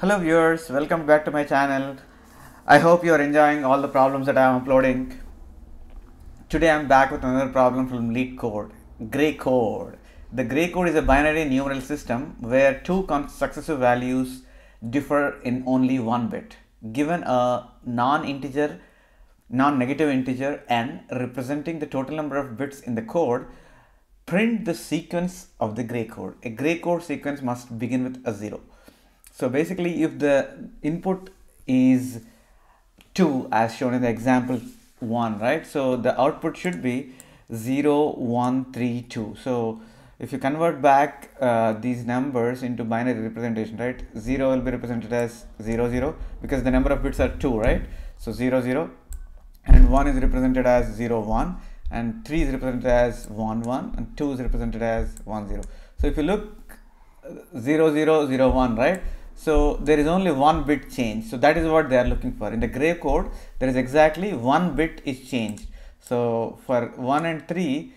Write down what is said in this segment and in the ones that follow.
Hello viewers, welcome back to my channel. I hope you are enjoying all the problems that I am uploading. Today I am back with another problem from LeetCode, Gray Code. The Gray Code is a binary numeral system where two successive values differ in only one bit. Given a non-negative integer n representing the total number of bits in the code, print the sequence of the Gray Code. A Gray Code sequence must begin with a 0. So basically, if the input is 2 as shown in the example 1, right? So the output should be 0, 1, 3, 2. So if you convert back these numbers into binary representation, right? 0 will be represented as 0, 0 because the number of bits are 2, right? So 0, 0, and 1 is represented as 0, 1, and 3 is represented as 1, 1, and 2 is represented as 1, 0. So if you look 0, 0, 0, 1, right? So there is only one bit change. So that is what they are looking for. In the Gray Code, there is exactly one bit is changed. So for 1 and 3,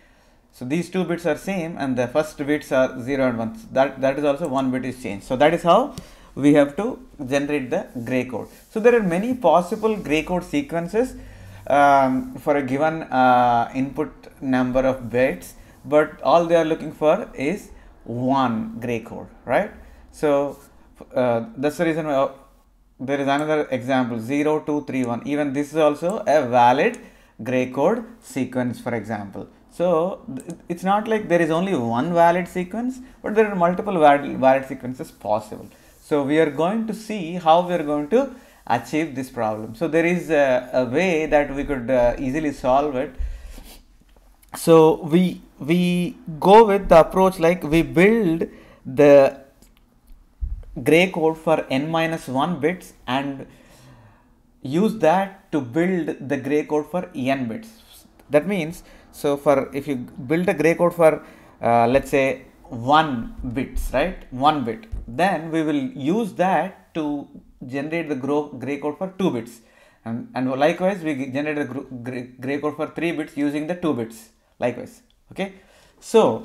so these two bits are same and the first bits are 0 and 1. That is also one bit is changed. So that is how we have to generate the Gray Code. So there are many possible Gray Code sequences for a given input number of bits, but all they are looking for is one Gray Code, right? So that's the reason why there is another example 0 2 3 1. Even this is also a valid Gray Code sequence, for example. So it's not like there is only one valid sequence, but there are multiple valid sequences possible. So we are going to see how we are going to achieve this problem. So there is a way that we could easily solve it. So we go with the approach like we build the Gray Code for n-1 bits and use that to build the Gray Code for n bits. That means, so for if you build a Gray Code for let's say 1 bits, right, 1 bit, then we will use that to generate the Gray Code for 2 bits, and likewise we generate the Gray Code for 3 bits using the 2 bits likewise. Okay, so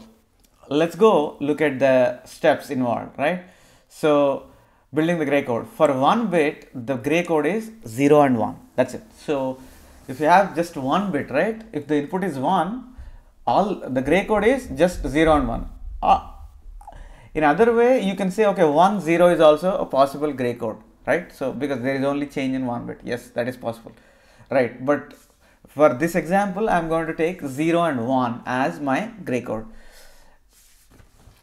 let's go look at the steps involved, right? So building the Gray Code for 1 bit, the Gray Code is 0 and 1, that's it. So if you have just 1 bit, right, if the input is 1, all the Gray Code is just 0 and 1. In other way you can say, okay, 1 0 is also a possible Gray Code, right? So because there is only change in 1 bit, yes, that is possible, right? But for this example I am going to take 0 and 1 as my Gray Code,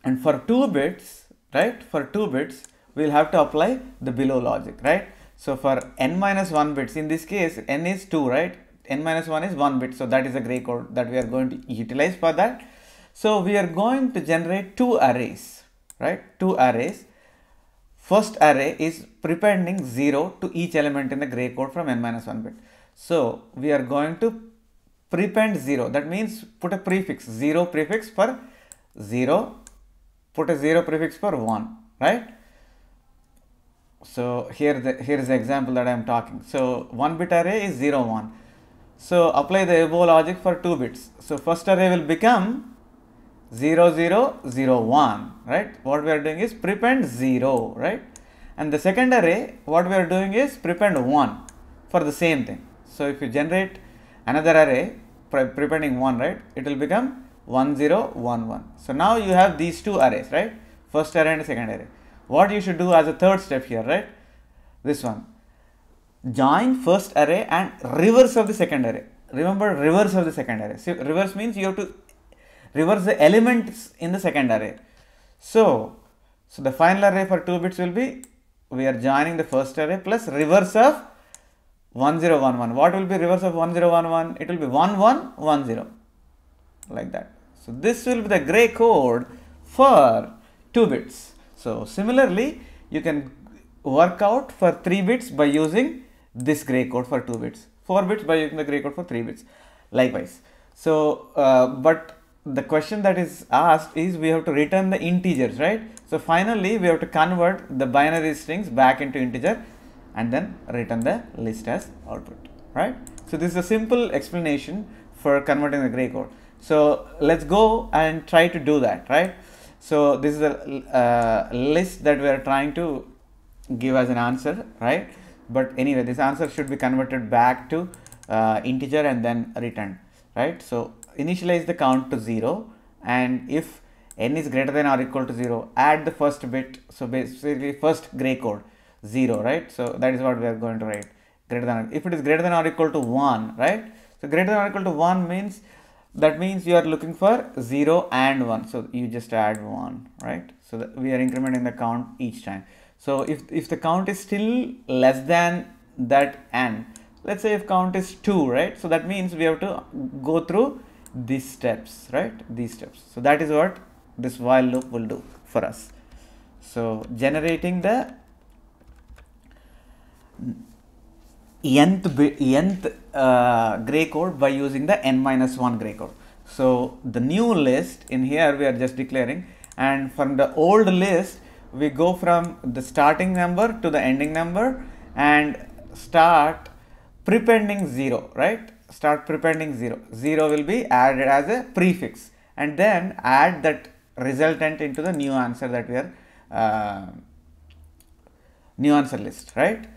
and for 2 bits, right, for 2 bits we'll have to apply the below logic, right? So for n-1 bits, in this case n is 2, right, n-1 is 1 bit, so that is a Gray Code that we are going to utilize for that. So we are going to generate 2 arrays, right, 2 arrays. First array is prepending 0 to each element in the Gray Code from n-1 bit. So we are going to prepend 0, that means put a prefix 0 prefix for 0, put a 0 prefix for 1, right? So here is the example that I am talking. So 1 bit array is 0 1, so apply the above logic for 2 bits. So first array will become 0 0 0 1, right? What we are doing is prepend 0, right? And the second array, what we are doing is prepend 1 for the same thing. So if you generate another array prepending 1, right, it will become 1 0 1 1. So now you have these 2 arrays, right, first array and second array. What you should do as a third step here, right, this one, join first array and reverse of the second array. Remember, reverse of the second array. See, reverse means you have to reverse the elements in the second array. So the final array for 2 bits will be, we are joining the first array plus reverse of 1 0 1 1. What will be reverse of 1 0 1 1? It will be 1 1 1 0, like that. So this will be the Gray Code for 2 bits. So similarly you can work out for 3 bits by using this Gray Code for 2 bits, 4 bits by using the Gray Code for 3 bits likewise. So but the question that is asked is we have to return the integers, right? So finally we have to convert the binary strings back into integer and then return the list as output, right? So this is a simple explanation for converting the Gray Code. So let's go and try to do that, right? So this is a list that we are trying to give as an answer, right? But anyway, this answer should be converted back to integer and then returned, right? So initialize the count to 0, and if n is greater than or equal to 0, add the first bit. So basically first gray code 0, right? So that is what we are going to write. Greater than, if it is greater than or equal to 1, right? So greater than or equal to 1 means, that means you are looking for 0 and 1. So you just add 1, right? So that we are incrementing the count each time. So if the count is still less than that n, let's say if count is 2, right? So that means we have to go through these steps, right? These steps. So that is what this while loop will do for us. So generating the nth gray code by using the n-1 gray code. So the new list in here we are just declaring, and from the old list we go from the starting number to the ending number and start prepending 0, right? Start prepending 0. 0 will be added as a prefix, and then add that resultant into the new answer that we are new answer list, right?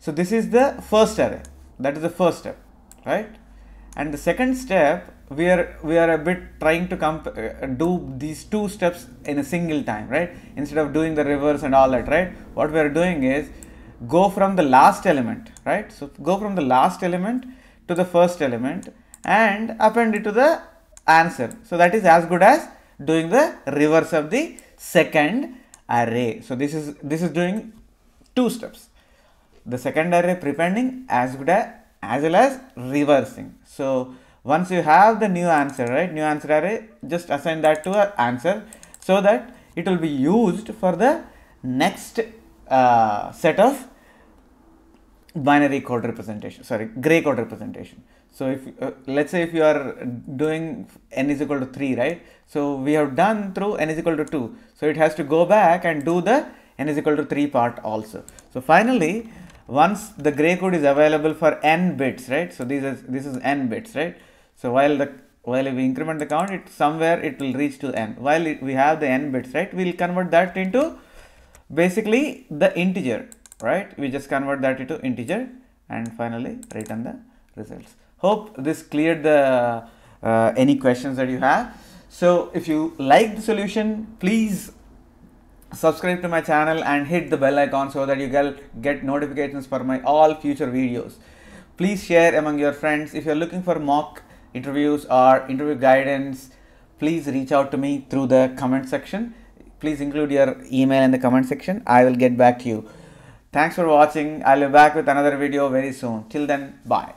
So this is the first array. That is the first step, right? And the second step, we are a bit trying to do these two steps in a single time, right? Instead of doing the reverse and all that, right? What we are doing is go from the last element, right? So go from the last element to the first element and append it to the answer. So that is as good as doing the reverse of the second array. So this is doing two steps. The second array prepending as good as well as reversing. So once you have the new answer, right, new answer array, just assign that to our answer so that it will be used for the next set of binary code representation, sorry, gray code representation. So if let's say if you are doing n is equal to 3, right? So we have done through n is equal to 2. So it has to go back and do the n is equal to 3 part also. So finally, once the gray code is available for n bits, right? So this is n bits, right? So while we increment the count, it somewhere it will reach to n. While we have the n bits, right? We'll convert that into basically the integer, right? We just convert that into integer and finally return the results. Hope this cleared the any questions that you have. So if you like the solution, please subscribe to my channel and hit the bell icon so that you get notifications for my all future videos. Please share among your friends. If you're looking for mock interviews or interview guidance, please reach out to me through the comment section. Please include your email in the comment section. I will get back to you. Thanks for watching. I'll be back with another video very soon. Till then, bye.